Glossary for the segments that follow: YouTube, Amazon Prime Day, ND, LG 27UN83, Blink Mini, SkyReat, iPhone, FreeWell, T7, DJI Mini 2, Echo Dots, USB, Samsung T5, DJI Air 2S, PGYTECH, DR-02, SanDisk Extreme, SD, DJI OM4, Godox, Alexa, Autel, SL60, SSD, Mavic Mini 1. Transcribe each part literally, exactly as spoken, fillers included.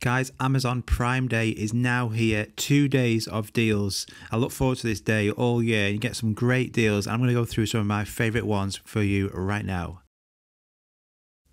Guys, Amazon Prime Day is now here. Two days of deals. I look forward to this day all year. You get some great deals. I'm going to go through some of my favourite ones for you right now.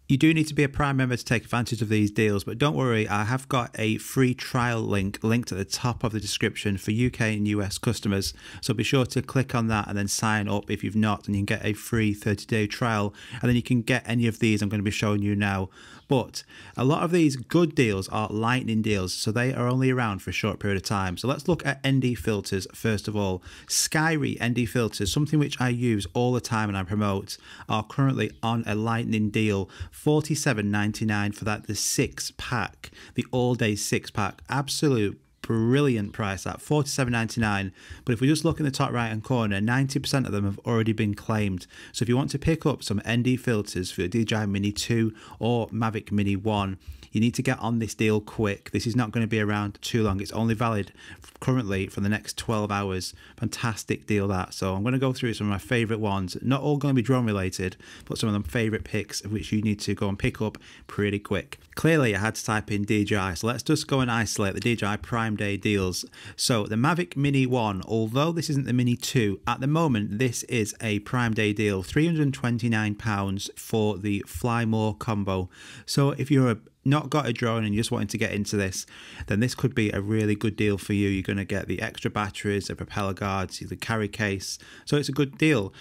You do need to be a Prime member to take advantage of these deals, but don't worry, I have got a free trial link linked at the top of the description for U K and U S customers, so be sure to click on that and then sign up if you've not, and you can get a free thirty day trial, and then you can get any of these I'm going to be showing you now. But a lot of these good deals are lightning deals, so they are only around for a short period of time. So let's look at N D filters first of all. SkyReat N D filters, something which I use all the time and I promote, are currently on a lightning deal. forty-seven ninety-nine for that, the six pack, the all day six pack. Absolute brilliant price, that forty-seven ninety-nine. But if we just look in the top right hand corner, ninety percent of them have already been claimed. So if you want to pick up some N D filters for your D J I Mini two or Mavic Mini one, you need to get on this deal quick. This is not going to be around too long. It's only valid currently for the next twelve hours. Fantastic deal that. So I'm going to go through some of my favorite ones. Not all going to be drone related, but some of them favorite picks which you need to go and pick up pretty quick. Clearly I had to type in D J I. So let's just go and isolate the D J I Prime Day deals. So the Mavic Mini one, although this isn't the Mini two, at the moment this is a Prime Day deal, three hundred twenty-nine pounds for the Fly More combo. So if you're a not got a drone and you're just wanting to get into this, then this could be a really good deal for you. You're going to get the extra batteries, the propeller guards, the carry case, so it's a good deal.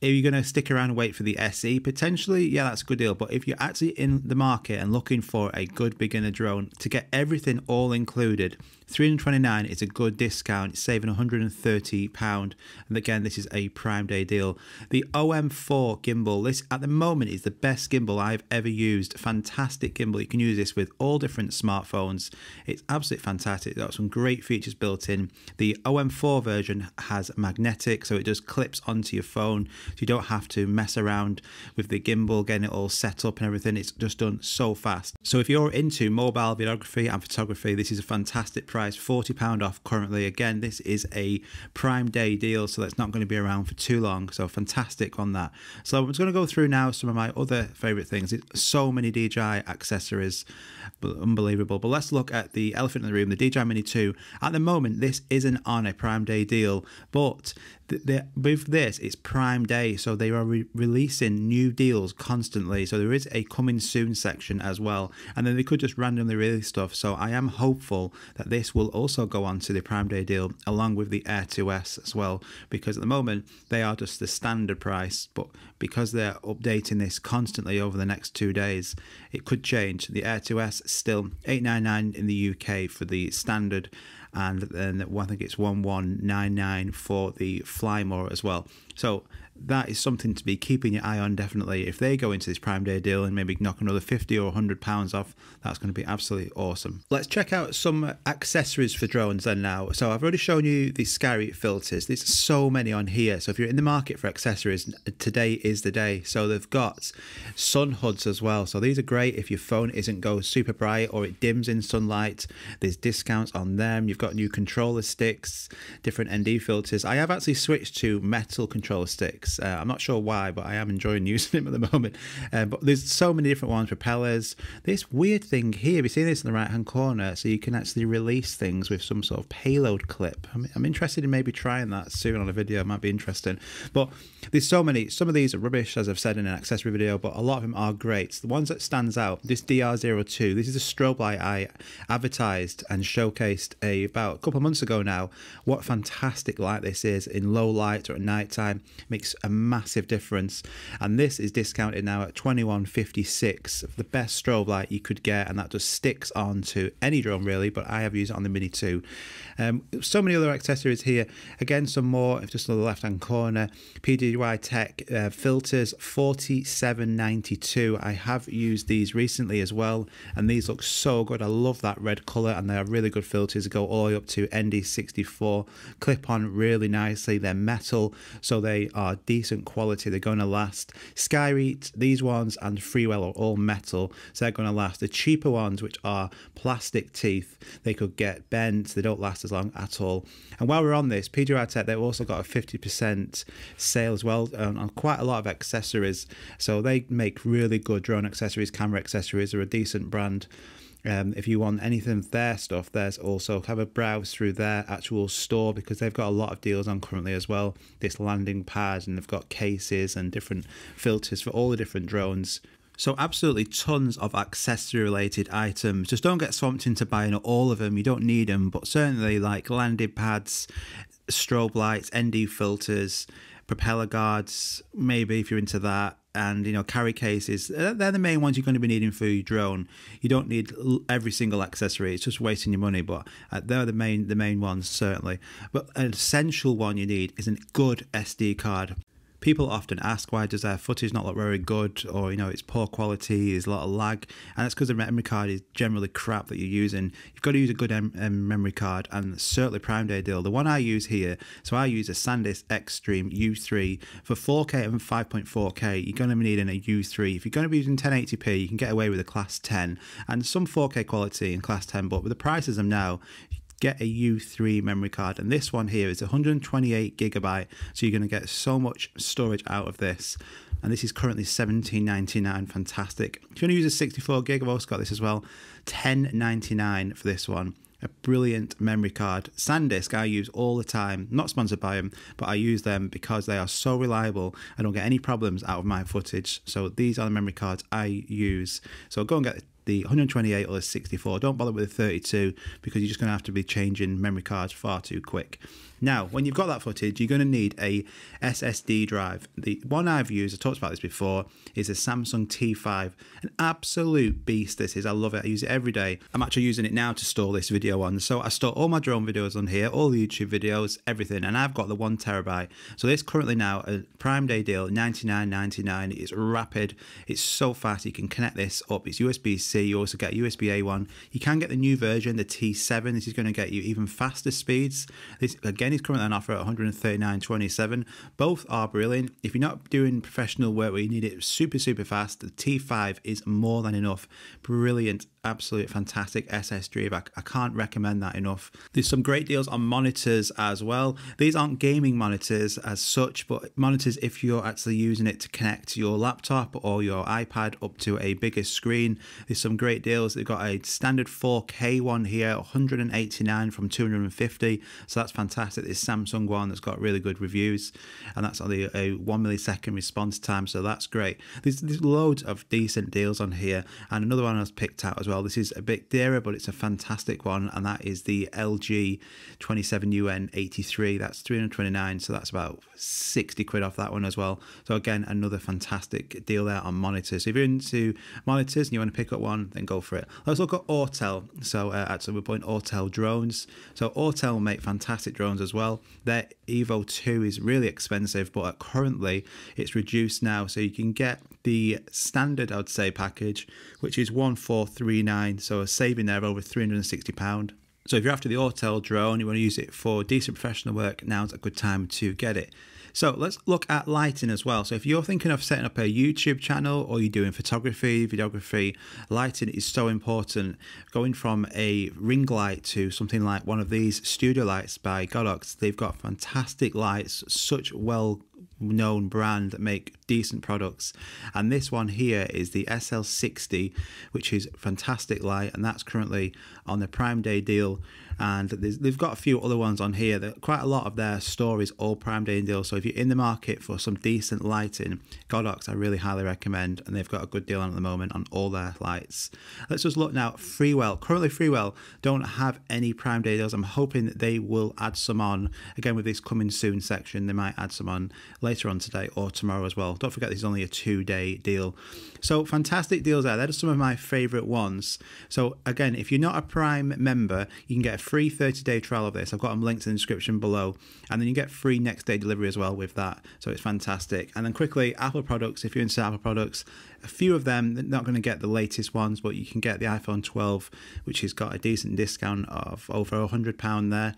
If you're going to stick around and wait for the S E, potentially, yeah, that's a good deal. But if you're actually in the market and looking for a good beginner drone to get everything all included, three hundred twenty-nine is a good discount. It's saving one hundred thirty pounds. And again, this is a Prime Day deal. The O M four gimbal, this at the moment is the best gimbal I've ever used. Fantastic gimbal. You can use this with all different smartphones. It's absolutely fantastic. It's got some great features built in. The O M four version has magnetic, so it just clips onto your phone. So you don't have to mess around with the gimbal, getting it all set up and everything. It's just done so fast. So if you're into mobile videography and photography, this is a fantastic price, forty pounds off currently. Again, this is a Prime Day deal, so that's not going to be around for too long. So fantastic on that. So I'm just going to go through now some of my other favourite things. It's so many D J I accessories, unbelievable. But let's look at the elephant in the room, the D J I Mini two. At the moment, this isn't on a Prime Day deal, but th th with this, it's Prime Day. So they are re releasing new deals constantly. So there is a coming soon section as well. And then they could just randomly release stuff. So I am hopeful that this will also go on to the Prime Day deal along with the Air two S as well. Because at the moment they are just the standard price. But because they're updating this constantly over the next two days, it could change. The Air two S still eight ninety-nine in the U K for the standard. And then I think it's eleven ninety-nine for the Flymore as well. So that is something to be keeping your eye on definitely. If they go into this Prime Day deal and maybe knock another fifty or a hundred pounds off, that's going to be absolutely awesome. Let's check out some accessories for drones then now. So I've already shown you the SkyReat filters. There's so many on here. So if you're in the market for accessories, today is the day. So they've got sun hoods as well. So these are great if your phone isn't go super bright or it dims in sunlight. There's discounts on them. You've got new controller sticks, different N D filters. I have actually switched to metal controller sticks. Uh, I'm not sure why, but I am enjoying using them at the moment. Uh, but there's so many different ones, propellers. This weird thing here, we see this in the right-hand corner, so you can actually release things with some sort of payload clip. I'm, I'm interested in maybe trying that soon on a video. It might be interesting. But there's so many. Some of these are rubbish, as I've said in an accessory video, but a lot of them are great. The ones that stands out, this D R zero two, this is a strobe light I advertised and showcased a, about a couple of months ago now. What fantastic light this is in low light or at night time. Makes a massive difference, and this is discounted now at twenty-one fifty-six, the best strobe light you could get, and that just sticks on to any drone really, but I have used it on the Mini two. Um, so many other accessories here, again some more just on the left hand corner. P G Y TECH uh, filters, forty-seven ninety-two. I have used these recently as well, and these look so good. I love that red colour, and they are really good filters. They go all the way up to N D sixty-four, clip on really nicely. They're metal, so they are decent quality. They're going to last. SkyReat, these ones, and FreeWell are all metal, so they're going to last. The cheaper ones, which are plastic teeth, they could get bent. They don't last as long at all. And while we're on this, P G Y TECH, they've also got a fifty percent sale as well on quite a lot of accessories. So they make really good drone accessories, camera accessories. They're a decent brand. Um, if you want anything of their stuff, there's also have a browse through their actual store, because they've got a lot of deals on currently as well. This landing pad, and they've got cases and different filters for all the different drones. So absolutely tons of accessory related items. Just don't get swamped into buying all of them. You don't need them, but certainly like landing pads, strobe lights, N D filters, propeller guards, maybe if you're into that, and you know, carry cases. They're the main ones you're going to be needing for your drone. You don't need every single accessory. It's just wasting your money, but they're the main the main ones certainly. But an essential one you need is a good S D card. People often ask, why does their footage not look very good, or, you know, it's poor quality, there's a lot of lag, and that's because the memory card is generally crap that you're using. You've got to use a good M M memory card, and certainly Prime Day deal. The one I use here, so I use a SanDisk Extreme U three for four K and five point four K. You're going to be needing a U three. If you're going to be using ten eighty p, you can get away with a class ten and some four K quality in class ten, but with the prices of them now, get a U three memory card, and this one here is one hundred twenty-eight gigabyte, so you're going to get so much storage out of this, and this is currently seventeen ninety-nine. Fantastic. If you want to use a sixty-four gig, I've also got this as well, ten ninety-nine for this one. A brilliant memory card. SanDisk I use all the time, not sponsored by them, but I use them because they are so reliable. I don't get any problems out of my footage, so these are the memory cards I use. So go and get the one hundred twenty-eight or the sixty-four. Don't bother with the thirty-two, because you're just going to have to be changing memory cards far too quick. Now, when you've got that footage, you're going to need a S S D drive. The one I've used, I talked about this before, is a Samsung T five. An absolute beast this is. I love it. I use it every day. I'm actually using it now to store this video on. So I store all my drone videos on here, all the YouTube videos, everything. And I've got the one terabyte. So this currently now, a Prime Day deal, ninety-nine ninety-nine. It's rapid. It's so fast. You can connect this up. It's U S B C. You also get a U S B A one. You can get the new version, the T seven. This is going to get you even faster speeds. This again is currently on offer at one hundred thirty-nine twenty-seven. Both are brilliant. If you're not doing professional work where you need it super super fast, the T five is more than enough. Brilliant, absolute fantastic S S drive. I, I can't recommend that enough. There's some great deals on monitors as well. These aren't gaming monitors as such, but monitors if you're actually using it to connect your laptop or your iPad up to a bigger screen. There's some Some great deals. They've got a standard four K one here, one hundred eighty-nine from two hundred fifty, so that's fantastic. This Samsung one that's got really good reviews, and that's on the a one millisecond response time, so that's great. There's, there's loads of decent deals on here, and another one I was picked out as well. This is a bit dearer, but it's a fantastic one, and that is the L G twenty-seven U N eighty-three. That's three hundred twenty-nine, so that's about sixty quid off that one as well. So again, another fantastic deal there on monitors. So if you're into monitors and you want to pick up one, then go for it. Let's look at Autel. So uh, actually we're putting Autel drones. So Autel make fantastic drones as well. Their Evo two is really expensive, but currently it's reduced now, so you can get the standard, I'd say, package, which is one four three nine, so a saving there of over three hundred sixty pounds. So if you're after the Autel drone, you want to use it for decent professional work, now's a good time to get it. So let's look at lighting as well. So if you're thinking of setting up a YouTube channel, or you're doing photography, videography, lighting is so important. Going from a ring light to something like one of these studio lights by Godox, they've got fantastic lights, such well known brand that make decent products. And this one here is the S L sixty, which is fantastic light, and that's currently on the Prime Day deal. And they've got a few other ones on here. That quite a lot of their store is all Prime Day deal. So if you're in the market for some decent lighting, Godox I really highly recommend, and they've got a good deal on at the moment on all their lights. Let's just look now at FreeWell. Currently FreeWell don't have any Prime Day deals. I'm hoping that they will add some on. Again, with this coming soon section, they might add some on later on today or tomorrow as well. Don't forget, this is only a two-day deal. So fantastic deals there. That are some of my favourite ones. So again, if you're not a Prime member, you can get a free thirty-day trial of this. I've got them linked in the description below, and then you get free next day delivery as well with that, so it's fantastic. And then quickly, Apple products. If you're into Apple products, a few of them, they're not going to get the latest ones, but you can get the iPhone twelve, which has got a decent discount of over one hundred pounds there.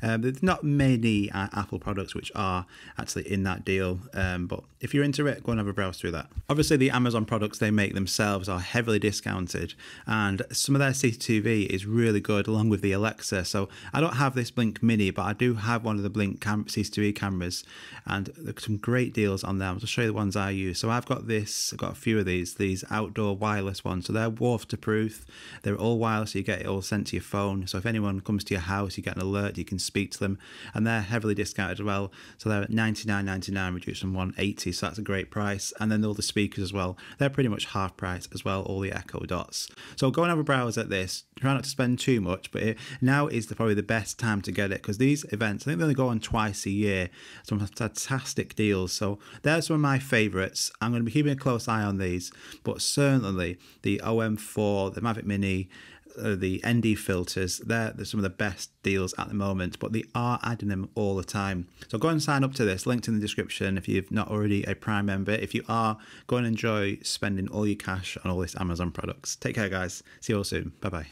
Um, there's not many uh, Apple products which are actually in that deal, um, but if you're into picture it, go and have a browse through that. Obviously the Amazon products they make themselves are heavily discounted, and some of their C C T V is really good along with the Alexa. So I don't have this Blink Mini, but I do have one of the Blink cam C C T V cameras, and there's some great deals on them. I'll show you the ones I use. So I've got this, I've got a few of these, these outdoor wireless ones. So they're waterproof, they're all wireless, so you get it all sent to your phone. So if anyone comes to your house, you get an alert, you can speak to them, and they're heavily discounted as well. So they're at ninety-nine ninety-nine, reduced from one eighty, so that's a great price. And then all the speakers as well, they're pretty much half price as well, all the Echo Dots. So go and have a browse at this, try not to spend too much, but it, now is the, probably the best time to get it, because these events, I think they only go on twice a year, some fantastic deals. So there's some of my favourites. I'm going to be keeping a close eye on these, but certainly the O M four, the Mavic Mini, the N D filters, they're, they're some of the best deals at the moment, but they are adding them all the time. So go and sign up to this, linked in the description if you've not already a Prime member. If you are, go and enjoy spending all your cash on all this Amazon products. Take care guys, see you all soon, bye bye.